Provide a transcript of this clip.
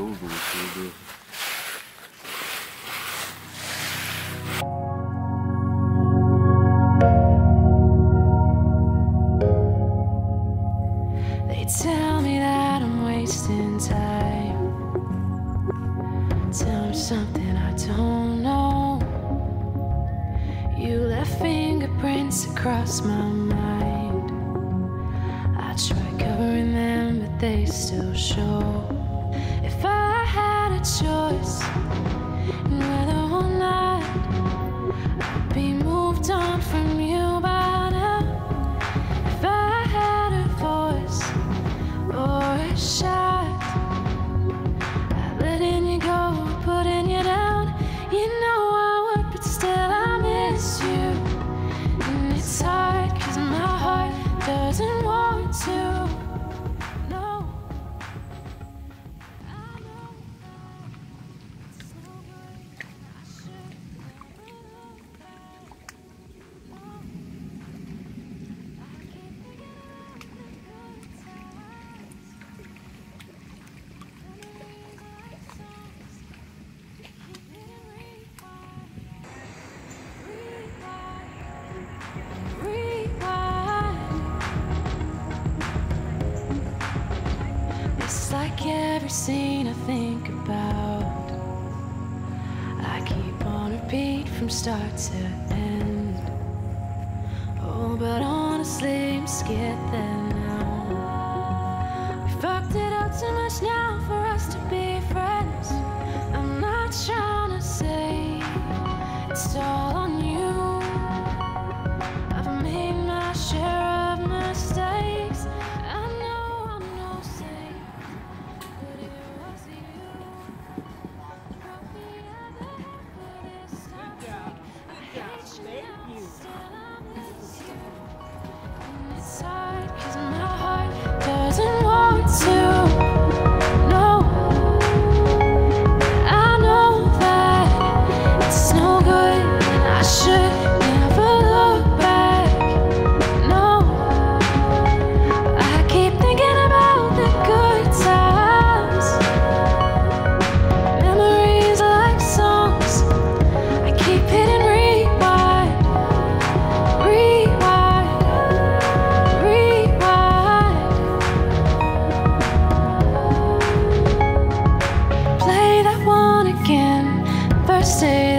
those doors for a bit. Tell me that I'm wasting time. Tell me something I don't know. You left fingerprints across my mind. I tried covering them, but they still show. If I had a choice in whether or not I'd be moved on from you by now, if I had a voice or a shot at letting you go, putting you down, you know I would, but still I miss you. And it's hard, cause my heart doesn't want to. No, I know it's no good. I should never look back. No, I keep forgetting the good times. It's like every scene I think about, I keep on repeat from start to end. Oh, but honestly, I'm scared that now we fucked it up too much now for us to be friends. I'm not trying to say it's all on you. I've made my share of mistakes. I know I'm no saint, but it was you that brought me together for this time. I hate you now, but still I miss you. And it's hard, cause my heart doesn't want to. No, I know that it's no good. I should never look back. No, I keep thinking about the good times. Memories like songs, I keep hitting rewind. Rewind, rewind. Play that one again, first day.